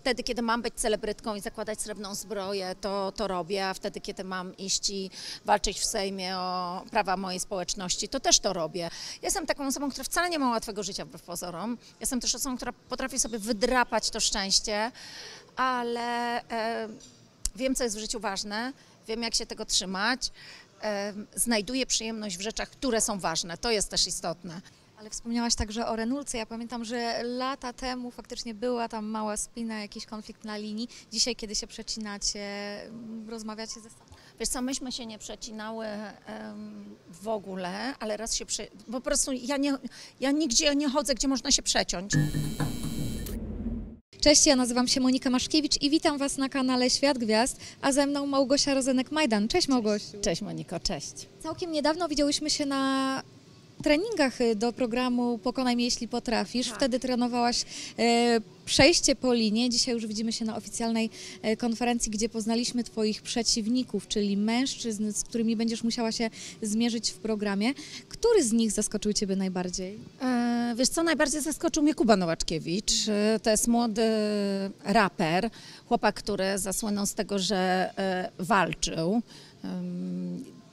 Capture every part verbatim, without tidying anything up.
wtedy, kiedy mam być celebrytką i zakładać srebrną zbroję, to, to robię, a wtedy, kiedy mam iść i walczyć w Sejmie o prawa mojej społeczności, to też to robię. Ja jestem taką osobą, która wcale nie ma łatwego życia wbrew pozorom. Ja jestem też osobą, która potrafi sobie wydrapać to szczęście, ale e, wiem, co jest w życiu ważne, wiem, jak się tego trzymać, e, znajduję przyjemność w rzeczach, które są ważne, to jest też istotne. Ale wspomniałaś także o Renulce. Ja pamiętam, że lata temu faktycznie była tam mała spina, jakiś konflikt na linii. Dzisiaj, kiedy się przecinacie, rozmawiacie ze sobą? Wiesz co, myśmy się nie przecinały um, w ogóle, ale raz się prze... po prostu ja, nie, ja nigdzie nie chodzę, gdzie można się przeciąć. Cześć, ja nazywam się Monika Maszkiewicz i witam Was na kanale Świat Gwiazd, a ze mną Małgosia Rozenek-Majdan. Cześć Małgosiu. Cześć Moniko, cześć. Całkiem niedawno widziałyśmy się na treningach do programu Pokonaj mnie, jeśli potrafisz. Tak. Wtedy trenowałaś e, przejście po linię. Dzisiaj już widzimy się na oficjalnej e, konferencji, gdzie poznaliśmy Twoich przeciwników, czyli mężczyzn, z którymi będziesz musiała się zmierzyć w programie. Który z nich zaskoczył Ciebie najbardziej? E, wiesz co, najbardziej zaskoczył mnie Kuba Nowaczkiewicz. E, to jest młody raper, chłopak, który zasłynął z tego, że e, walczył. E,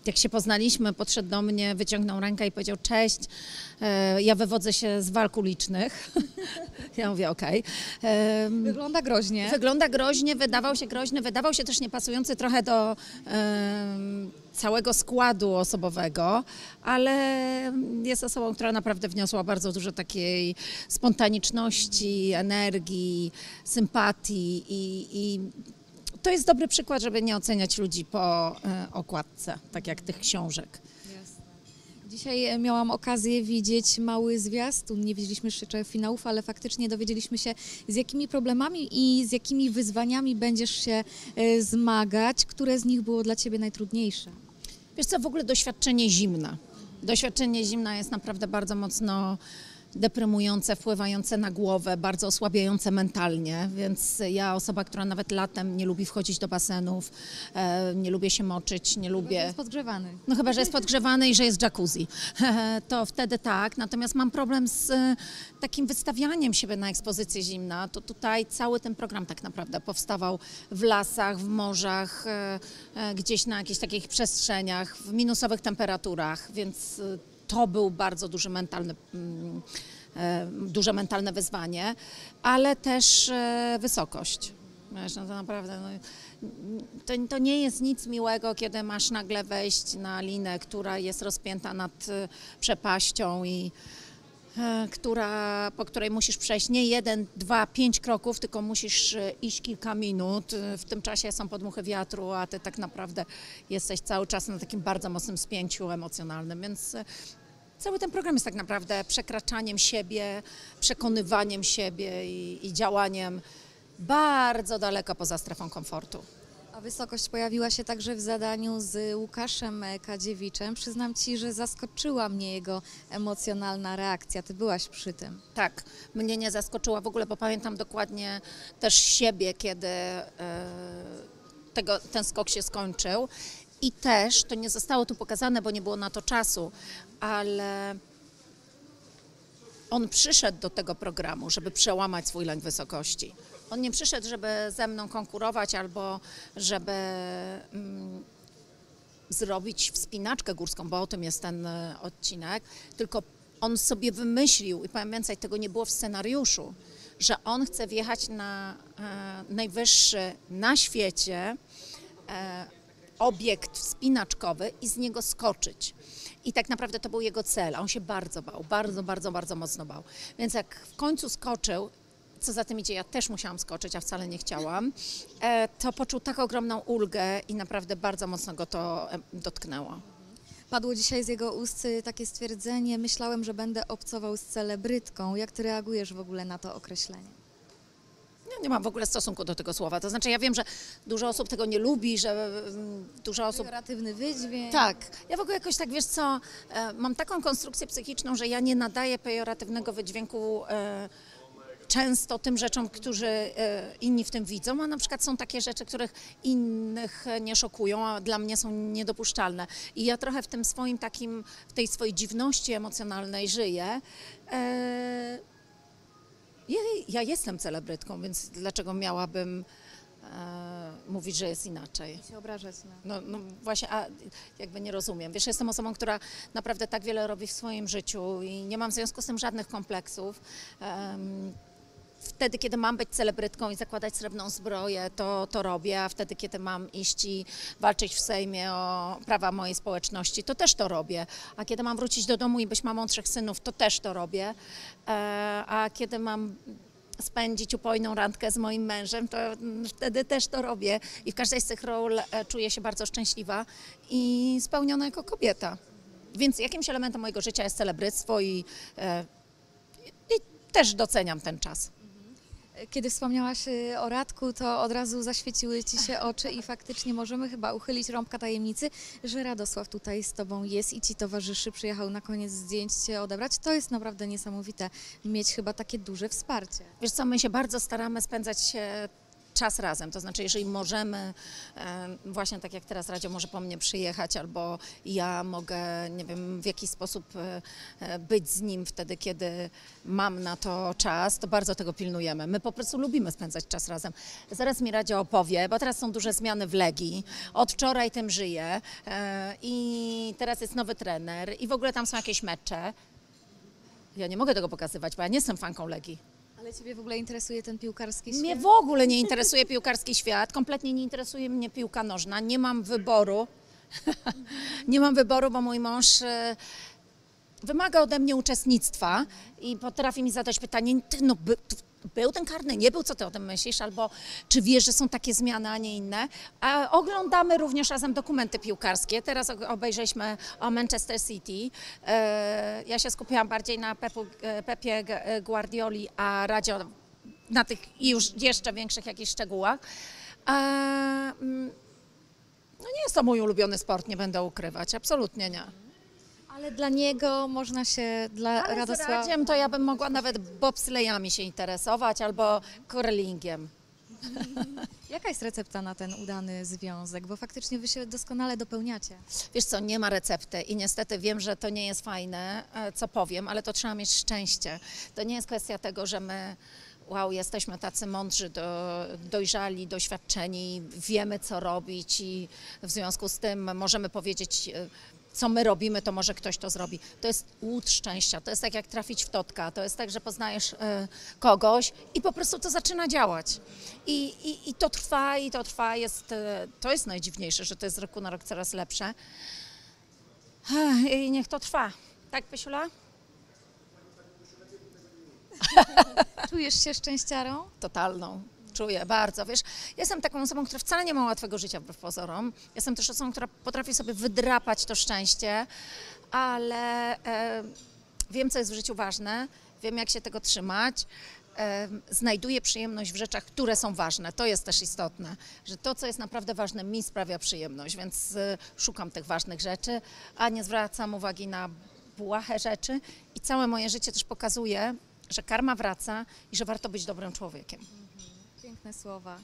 Jak się poznaliśmy, podszedł do mnie, wyciągnął rękę i powiedział: cześć, ja wywodzę się z walk ulicznych. Ja mówię: okej. Okay. Wygląda groźnie. Wygląda groźnie, wydawał się groźny, wydawał się też niepasujący trochę do um, całego składu osobowego, ale jest osobą, która naprawdę wniosła bardzo dużo takiej spontaniczności, energii, sympatii i, i to jest dobry przykład, żeby nie oceniać ludzi po okładce, tak jak tych książek. Jasne. Dzisiaj miałam okazję widzieć mały zwiastun. Nie widzieliśmy jeszcze finałów, ale faktycznie dowiedzieliśmy się, z jakimi problemami i z jakimi wyzwaniami będziesz się zmagać. Które z nich było dla Ciebie najtrudniejsze? Wiesz co, w ogóle doświadczenie zimna. Doświadczenie zimna jest naprawdę bardzo mocno deprymujące, wpływające na głowę, bardzo osłabiające mentalnie, więc ja, osoba, która nawet latem nie lubi wchodzić do basenów, nie lubię się moczyć, nie lubię... Chyba, że jest podgrzewany. No chyba, że jest podgrzewany i że jest jacuzzi, to wtedy tak, natomiast mam problem z takim wystawianiem siebie na ekspozycję zimna, to tutaj cały ten program tak naprawdę powstawał w lasach, w morzach, gdzieś na jakichś takich przestrzeniach, w minusowych temperaturach, więc... To był bardzo duży mentalny, duże mentalne wyzwanie, ale też wysokość. Wiesz, no to naprawdę, no, to, to nie jest nic miłego, kiedy masz nagle wejść na linę, która jest rozpięta nad przepaścią i która, po której musisz przejść nie jeden, dwa, pięć kroków, tylko musisz iść kilka minut. W tym czasie są podmuchy wiatru, a ty tak naprawdę jesteś cały czas na takim bardzo mocnym spięciu emocjonalnym, więc cały ten program jest tak naprawdę przekraczaniem siebie, przekonywaniem siebie i, i działaniem bardzo daleko poza strefą komfortu. A wysokość pojawiła się także w zadaniu z Łukaszem Kadziewiczem. Przyznam Ci, że zaskoczyła mnie jego emocjonalna reakcja. Ty byłaś przy tym. Tak, mnie nie zaskoczyła w ogóle, bo pamiętam dokładnie też siebie, kiedy e, tego, ten skok się skończył. I też, to nie zostało tu pokazane, bo nie było na to czasu, ale on przyszedł do tego programu, żeby przełamać swój lęk wysokości. On nie przyszedł, żeby ze mną konkurować albo żeby mm, zrobić wspinaczkę górską, bo o tym jest ten odcinek, tylko on sobie wymyślił, i powiem więcej, tego nie było w scenariuszu, że on chce wjechać na e, najwyższy na świecie e, obiekt wspinaczkowy i z niego skoczyć. I tak naprawdę to był jego cel, a on się bardzo bał, bardzo, bardzo, bardzo mocno bał. Więc jak w końcu skoczył, co za tym idzie, ja też musiałam skoczyć, a wcale nie chciałam, to poczuł tak ogromną ulgę i naprawdę bardzo mocno go to dotknęło. Padło dzisiaj z jego ust takie stwierdzenie: myślałem, że będę obcował z celebrytką. Jak ty reagujesz w ogóle na to określenie? Ja nie mam w ogóle stosunku do tego słowa. To znaczy, ja wiem, że dużo osób tego nie lubi, że dużo osób... Pejoratywny wydźwięk. Tak. Ja w ogóle jakoś tak, wiesz co, mam taką konstrukcję psychiczną, że ja nie nadaję pejoratywnego wydźwięku często tym rzeczom, którzy inni w tym widzą, a na przykład są takie rzeczy, których innych nie szokują, a dla mnie są niedopuszczalne. I ja trochę w tym swoim takim, w tej swojej dziwności emocjonalnej żyję. Ja, ja jestem celebrytką, więc dlaczego miałabym e, mówić, że jest inaczej? I się obrażać. No, no właśnie, a jakby nie rozumiem. Wiesz, jestem osobą, która naprawdę tak wiele robi w swoim życiu i nie mam w związku z tym żadnych kompleksów. Um, Wtedy, kiedy mam być celebrytką i zakładać srebrną zbroję, to, to robię, a wtedy, kiedy mam iść i walczyć w Sejmie o prawa mojej społeczności, to też to robię. A kiedy mam wrócić do domu i być mamą trzech synów, to też to robię. A kiedy mam spędzić upojną randkę z moim mężem, to wtedy też to robię. I w każdej z tych ról czuję się bardzo szczęśliwa i spełniona jako kobieta. Więc jakimś elementem mojego życia jest celebryctwo i, i też doceniam ten czas. Kiedy wspomniałaś o Radku, to od razu zaświeciły ci się oczy i faktycznie możemy chyba uchylić rąbka tajemnicy, że Radosław tutaj z tobą jest i ci towarzyszy, przyjechał na koniec zdjęć cię odebrać. To jest naprawdę niesamowite, mieć chyba takie duże wsparcie. Wiesz co, my się bardzo staramy spędzać czas razem, to znaczy jeżeli możemy, właśnie tak jak teraz Radzio może po mnie przyjechać, albo ja mogę, nie wiem, w jakiś sposób być z nim wtedy, kiedy mam na to czas, to bardzo tego pilnujemy. My po prostu lubimy spędzać czas razem. Zaraz mi Radzio opowie, bo teraz są duże zmiany w Legii, od wczoraj tym żyję i teraz jest nowy trener i w ogóle tam są jakieś mecze. Ja nie mogę tego pokazywać, bo ja nie jestem fanką Legii. Ale ciebie w ogóle interesuje ten piłkarski świat? Mnie w ogóle nie interesuje piłkarski świat, kompletnie nie interesuje mnie piłka nożna, nie mam wyboru, nie mam wyboru, bo mój mąż wymaga ode mnie uczestnictwa i potrafi mi zadać pytanie, ty, no by, był ten karny, nie był, co ty o tym myślisz, albo czy wiesz, że są takie zmiany, a nie inne. A oglądamy również razem dokumenty piłkarskie, teraz obejrzeliśmy o Manchester City, ja się skupiłam bardziej na Pepu, Pepie Guardioli, a Radzio na tych już jeszcze większych jakichś szczegółach. No nie jest to mój ulubiony sport, nie będę ukrywać, absolutnie nie. Ale dla niego można się, dla Ale Radosława... z Radziem to ja bym mogła nawet bobslejami się interesować albo curlingiem. Jaka jest recepta na ten udany związek? Bo faktycznie wy się doskonale dopełniacie. Wiesz co, nie ma recepty i niestety wiem, że to nie jest fajne, co powiem, ale to trzeba mieć szczęście. To nie jest kwestia tego, że my... wow, jesteśmy tacy mądrzy, do, dojrzali, doświadczeni, wiemy co robić i w związku z tym możemy powiedzieć, co my robimy, to może ktoś to zrobi. To jest łód szczęścia, to jest tak jak trafić w totka, to jest tak, że poznajesz kogoś i po prostu to zaczyna działać. I, i, i to trwa, i to trwa, jest, to jest najdziwniejsze, że to jest z roku na rok coraz lepsze. I niech to trwa. Tak, Pysiula? Czujesz się szczęściarą? Totalną. Czuję bardzo, wiesz, jestem taką osobą, która wcale nie ma łatwego życia wbrew pozorom. Jestem też osobą, która potrafi sobie wydrapać to szczęście, ale e, wiem, co jest w życiu ważne, wiem, jak się tego trzymać. E, znajduję przyjemność w rzeczach, które są ważne. To jest też istotne, że to, co jest naprawdę ważne, mi sprawia przyjemność, więc e, szukam tych ważnych rzeczy, a nie zwracam uwagi na błahe rzeczy i całe moje życie też pokazuje, że karma wraca i że warto być dobrym człowiekiem. Piękne słowa.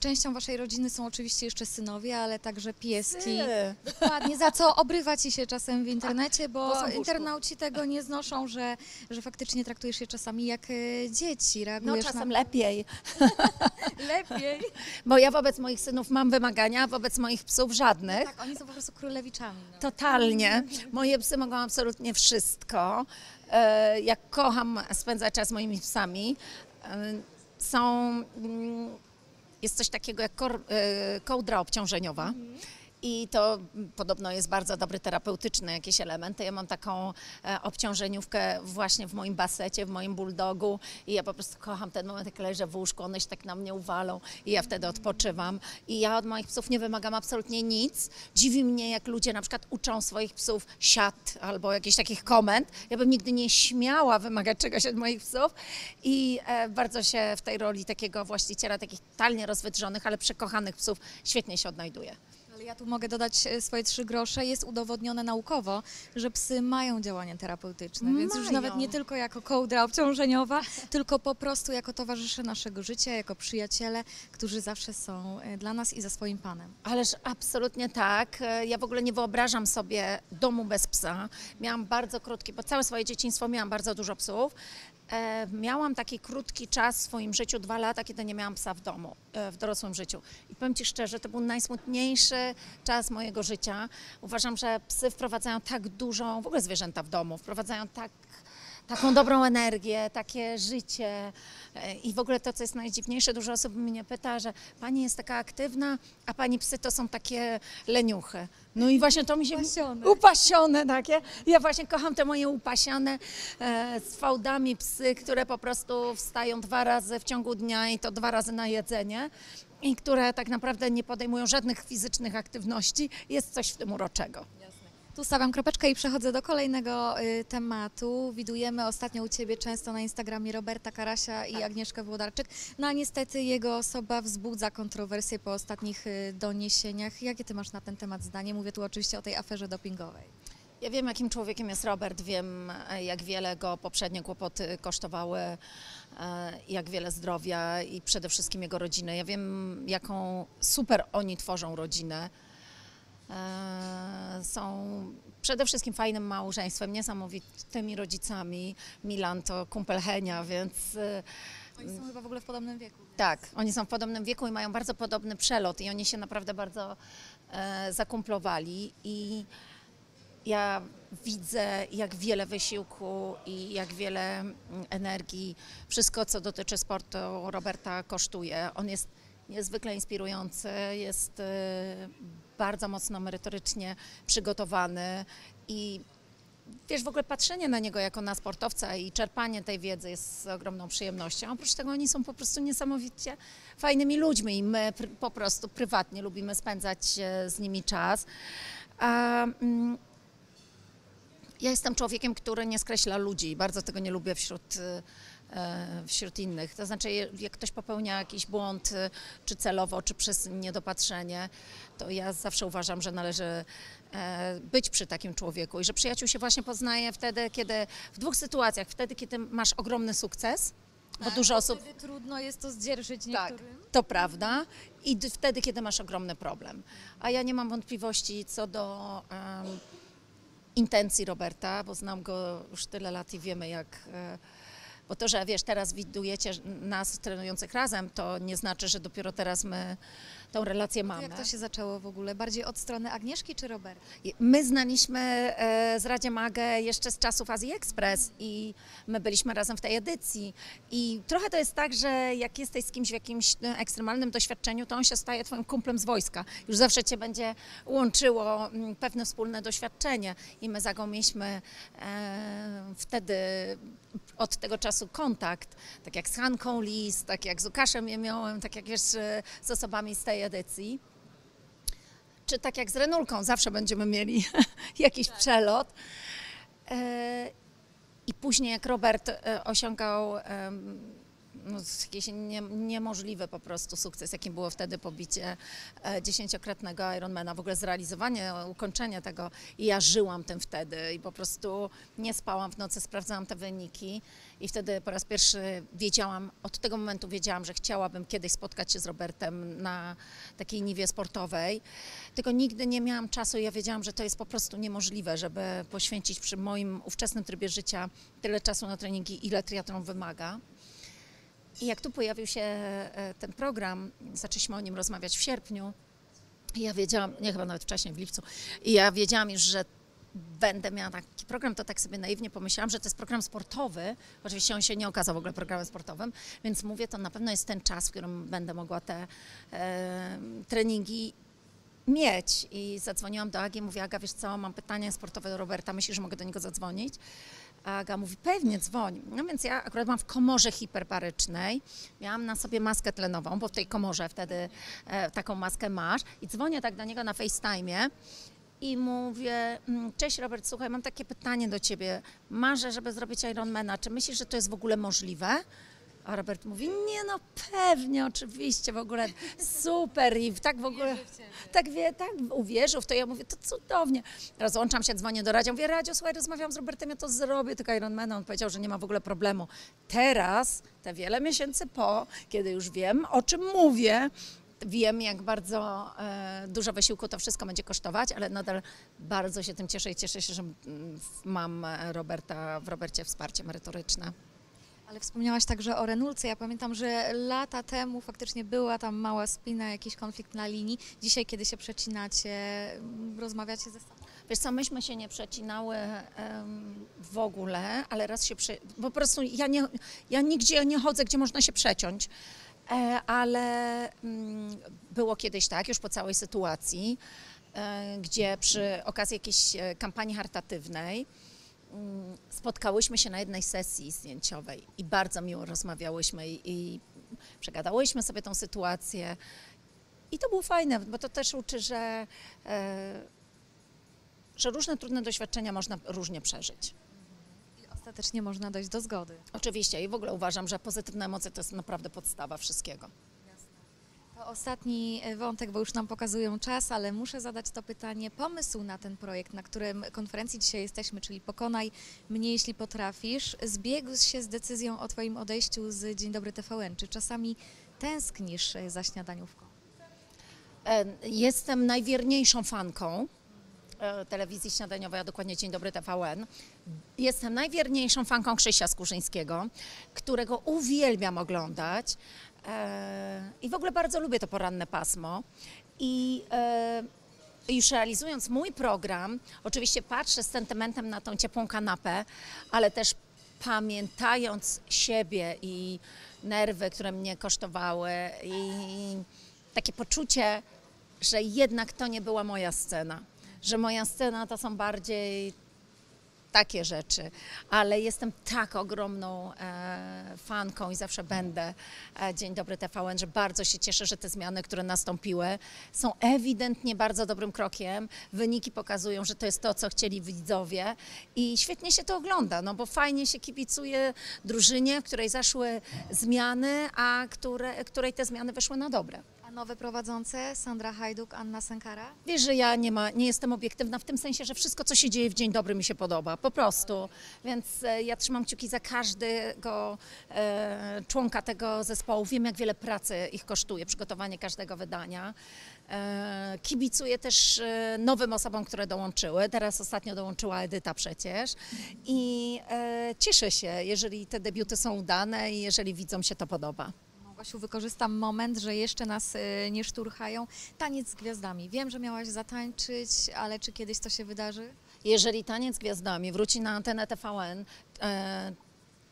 Częścią waszej rodziny są oczywiście jeszcze synowie, ale także pieski. Psy. Dokładnie, za co obrywa ci się czasem w internecie, bo, bo internauci tego nie znoszą, że, że faktycznie traktujesz je czasami jak dzieci. Reagujesz no czasem na... lepiej. Lepiej. Bo ja wobec moich synów mam wymagania, a wobec moich psów żadnych. No tak, oni są po prostu królewiczami. No. Totalnie. Moje psy mogą absolutnie wszystko. Ja kocham spędzać czas z moimi psami. Są, jest coś takiego jak kołdra obciążeniowa mhm. i to podobno jest bardzo dobry terapeutyczny jakiś element. Ja mam taką obciążeniówkę właśnie w moim basecie, w moim bulldogu i ja po prostu kocham ten moment, jak leżę w łóżku, one się tak na mnie uwalą i ja wtedy odpoczywam. I ja od moich psów nie wymagam absolutnie nic. Dziwi mnie, jak ludzie na przykład uczą swoich psów siat albo jakichś takich komend. Ja bym nigdy nie śmiała wymagać czegoś od moich psów i bardzo się w tej roli takiego właściciela, takich totalnie rozwydrzonych, ale przekochanych psów świetnie się odnajduję. Ja tu mogę dodać swoje trzy grosze. Jest udowodnione naukowo, że psy mają działanie terapeutyczne, mają. Więc już nawet nie tylko jako kołdra obciążeniowa, tylko po prostu jako towarzysze naszego życia, jako przyjaciele, którzy zawsze są dla nas i za swoim panem. Ależ absolutnie tak. Ja w ogóle nie wyobrażam sobie domu bez psa. Miałam bardzo krótki, bo całe swoje dzieciństwo miałam bardzo dużo psów. E, miałam taki krótki czas w swoim życiu, dwa lata, kiedy nie miałam psa w domu, e, w dorosłym życiu. I powiem Ci szczerze, to był najsmutniejszy czas mojego życia. Uważam, że psy wprowadzają tak dużą, w ogóle zwierzęta w domu, wprowadzają tak, taką dobrą energię, takie życie. E, I w ogóle to, co jest najdziwniejsze, dużo osób mnie pyta, że pani jest taka aktywna, a pani psy to są takie leniuchy. No i właśnie to mi się... Upasione. Upasione takie. Ja właśnie kocham te moje upasione e, z fałdami psy, które po prostu wstają dwa razy w ciągu dnia i to dwa razy na jedzenie i które tak naprawdę nie podejmują żadnych fizycznych aktywności. Jest coś w tym uroczego. Jasne. Tu stawiam kropeczkę i przechodzę do kolejnego y, tematu. Widujemy ostatnio u Ciebie często na Instagramie Roberta Karasia i tak. Agnieszkę Włodarczyk. No a niestety jego osoba wzbudza kontrowersje po ostatnich y, doniesieniach. Jakie Ty masz na ten temat zdanie? Mówię tu oczywiście o tej aferze dopingowej. Ja wiem, jakim człowiekiem jest Robert, wiem, jak wiele go poprzednie kłopoty kosztowały, jak wiele zdrowia i przede wszystkim jego rodziny. Ja wiem, jaką super oni tworzą rodzinę. Są przede wszystkim fajnym małżeństwem, niesamowitymi rodzicami. Milan to kumpel Henia, więc... Oni są chyba w ogóle w podobnym wieku. Więc... Tak, oni są w podobnym wieku i mają bardzo podobny przelot i oni się naprawdę bardzo zakumplowali i... Ja widzę, jak wiele wysiłku i jak wiele energii, wszystko, co dotyczy sportu, Roberta kosztuje. On jest niezwykle inspirujący, jest bardzo mocno merytorycznie przygotowany i wiesz, w ogóle patrzenie na niego jako na sportowca i czerpanie tej wiedzy jest z ogromną przyjemnością. A oprócz tego oni są po prostu niesamowicie fajnymi ludźmi i my pr- po prostu prywatnie lubimy spędzać z nimi czas. A, mm, Ja jestem człowiekiem, który nie skreśla ludzi i bardzo tego nie lubię wśród, wśród innych. To znaczy, jak ktoś popełnia jakiś błąd, czy celowo, czy przez niedopatrzenie, to ja zawsze uważam, że należy być przy takim człowieku i że przyjaciół się właśnie poznaje wtedy, kiedy w dwóch sytuacjach. Wtedy, kiedy masz ogromny sukces, bo tak, dużo osób... Wtedy trudno jest to zdzierżyć niektórym. Tak, to prawda. I wtedy, kiedy masz ogromny problem. A ja nie mam wątpliwości co do... Um, intencji Roberta, bo znam go już tyle lat i wiemy jak... Bo to, że wiesz, teraz widujecie nas trenujących razem, to nie znaczy, że dopiero teraz my tą relację mamy. Jak to się zaczęło w ogóle? Bardziej od strony Agnieszki czy Roberta? My znaliśmy z Radzie Magę jeszcze z czasów Azji Ekspres i my byliśmy razem w tej edycji. I trochę to jest tak, że jak jesteś z kimś w jakimś ekstremalnym doświadczeniu, to on się staje twoim kumplem z wojska. Już zawsze cię będzie łączyło pewne wspólne doświadczenie. I my zagomieliśmy e, wtedy od tego czasu kontakt, tak jak z Hanką Lis, tak jak z Łukaszem Jemiołem, tak jak wiesz, z osobami z tej edycji, czy tak jak z Renulką, zawsze będziemy mieli jakiś tak. przelot. I później jak Robert osiągał no, jakiś nie, niemożliwy po prostu sukces, jakim było wtedy pobicie dziesięciokrotnego Ironmana, w ogóle zrealizowanie, ukończenie tego i ja żyłam tym wtedy i po prostu nie spałam w nocy, sprawdzałam te wyniki i wtedy po raz pierwszy wiedziałam, od tego momentu wiedziałam, że chciałabym kiedyś spotkać się z Robertem na takiej niwie sportowej, tylko nigdy nie miałam czasu i ja wiedziałam, że to jest po prostu niemożliwe, żeby poświęcić przy moim ówczesnym trybie życia tyle czasu na treningi, ile triatlon wymaga. I jak tu pojawił się ten program, zaczęliśmy o nim rozmawiać w sierpniu, ja wiedziałam, nie chyba nawet wcześniej, w lipcu, i ja wiedziałam już, że będę miała taki program, to tak sobie naiwnie pomyślałam, że to jest program sportowy, oczywiście on się nie okazał w ogóle programem sportowym, więc mówię, to na pewno jest ten czas, w którym będę mogła te e, treningi mieć. I zadzwoniłam do Agi, mówię, Aga, wiesz co, mam pytanie sportowe do Roberta, myślisz, że mogę do niego zadzwonić? A Aga mówi, pewnie dzwoń. No więc ja akurat mam w komorze hiperbarycznej, miałam na sobie maskę tlenową, bo w tej komorze wtedy e, taką maskę masz i dzwonię tak do niego na FaceTime'ie i mówię, cześć Robert, słuchaj, mam takie pytanie do ciebie, marzę, żeby zrobić Ironmana, czy myślisz, że to jest w ogóle możliwe? A Robert mówi, nie no pewnie, oczywiście, w ogóle super i tak w ogóle, tak wie, tak uwierzył w to, ja mówię, to cudownie. Rozłączam się, dzwonię do Radzia, mówię, Radziu, słuchaj, rozmawiałam z Robertem, ja to zrobię, tylko Ironmana, on powiedział, że nie ma w ogóle problemu. Teraz, te wiele miesięcy po, kiedy już wiem, o czym mówię, wiem, jak bardzo e, dużo wysiłku to wszystko będzie kosztować, ale nadal bardzo się tym cieszę i cieszę się, że mam Roberta, w Robercie wsparcie merytoryczne. Ale wspomniałaś także o Renulce. Ja pamiętam, że lata temu faktycznie była tam mała spina, jakiś konflikt na linii. Dzisiaj, kiedy się przecinacie, rozmawiacie ze sobą? Wiesz co, myśmy się nie przecinały um, w ogóle, ale raz się prze... po prostu ja, nie, ja nigdzie nie chodzę, gdzie można się przeciąć. E, ale mm, było kiedyś tak, już po całej sytuacji, e, gdzie przy okazji jakiejś kampanii charytatywnej spotkałyśmy się na jednej sesji zdjęciowej i bardzo miło rozmawiałyśmy i, i przegadałyśmy sobie tą sytuację i to było fajne, bo to też uczy, że, e, że różne trudne doświadczenia można różnie przeżyć. I ostatecznie można dojść do zgody. Oczywiście i w ogóle uważam, że pozytywne emocje to jest naprawdę podstawa wszystkiego. Ostatni wątek, bo już nam pokazują czas, ale muszę zadać to pytanie. Pomysł na ten projekt, na którym konferencji dzisiaj jesteśmy, czyli Pokonaj mnie, jeśli potrafisz, zbiegł się z decyzją o Twoim odejściu z Dzień Dobry T V N. Czy czasami tęsknisz za śniadaniówką? Jestem najwierniejszą fanką telewizji śniadaniowej, a dokładnie Dzień Dobry T V N. Jestem najwierniejszą fanką Krzysia Skórzyńskiego, którego uwielbiam oglądać. I w ogóle bardzo lubię to poranne pasmo i e, już realizując mój program, oczywiście patrzę z sentymentem na tą ciepłą kanapę, ale też pamiętając siebie i nerwy, które mnie kosztowały i takie poczucie, że jednak to nie była moja scena, że moja scena to są bardziej takie rzeczy, ale jestem tak ogromną e, fanką i zawsze będę e, Dzień Dobry T V N, że bardzo się cieszę, że te zmiany, które nastąpiły, są ewidentnie bardzo dobrym krokiem. Wyniki pokazują, że to jest to, co chcieli widzowie i świetnie się to ogląda, no bo fajnie się kibicuje drużynie, w której zaszły zmiany, a które, której te zmiany wyszły na dobre. Nowe prowadzące, Sandra Hajduk, Anna Senkara? Wiesz, że ja nie, ma, nie jestem obiektywna w tym sensie, że wszystko, co się dzieje w Dzień Dobry, mi się podoba, po prostu. Więc ja trzymam kciuki za każdego e, członka tego zespołu. Wiem, jak wiele pracy ich kosztuje, przygotowanie każdego wydania. E, kibicuję też nowym osobom, które dołączyły. Teraz ostatnio dołączyła Edyta przecież. I e, cieszę się, jeżeli te debiuty są udane i jeżeli widzom się to podoba. Kasiu, wykorzystam moment, że jeszcze nas nie szturchają. Taniec z gwiazdami. Wiem, że miałaś zatańczyć, ale czy kiedyś to się wydarzy? Jeżeli Taniec z gwiazdami wróci na antenę T V N, e,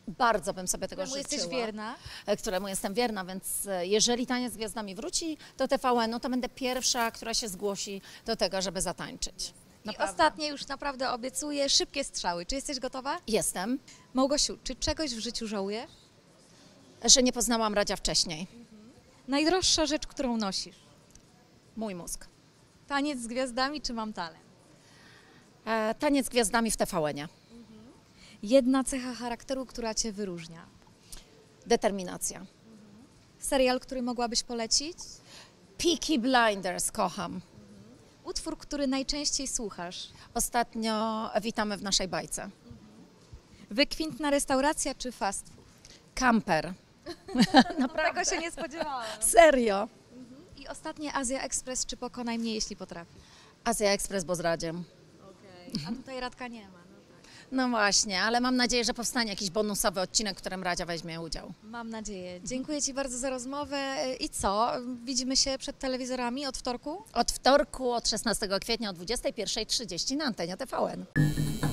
bardzo bym sobie tego życzyła. Któremu jesteś wierna? Któremu jestem wierna, więc jeżeli Taniec z gwiazdami wróci do T V N, no to będę pierwsza, która się zgłosi do tego, żeby zatańczyć. Naprawdę. I ostatnie już naprawdę obiecuję szybkie strzały. Czy jesteś gotowa? Jestem. Małgosiu, czy czegoś w życiu żałujesz? Że nie poznałam Radzia wcześniej. Mhm. Najdroższa rzecz, którą nosisz? Mój mózg. Taniec z gwiazdami czy mam talent? E, taniec z gwiazdami w T V N-ie. Mhm. Jedna cecha charakteru, która Cię wyróżnia? Determinacja. Mhm. Serial, który mogłabyś polecić? Peaky Blinders, kocham. Mhm. Utwór, który najczęściej słuchasz? Ostatnio Witamy w naszej bajce. Mhm. Wykwintna restauracja czy fast food? Kamper. Naprawdę. Tego się nie spodziewałam. Serio. Mhm. I ostatnie Asia Ekspres czy Pokonaj mnie, jeśli potrafisz? Asia Ekspres, bo zradziem. Okay. A tutaj Radka nie ma. No, tak. No właśnie, ale mam nadzieję, że powstanie jakiś bonusowy odcinek, w którym Radzia weźmie udział. Mam nadzieję. Dziękuję Ci bardzo za rozmowę. I co? Widzimy się przed telewizorami od wtorku? Od wtorku, od szesnastego kwietnia o dwudziestej pierwszej trzydzieści na antenie T V N.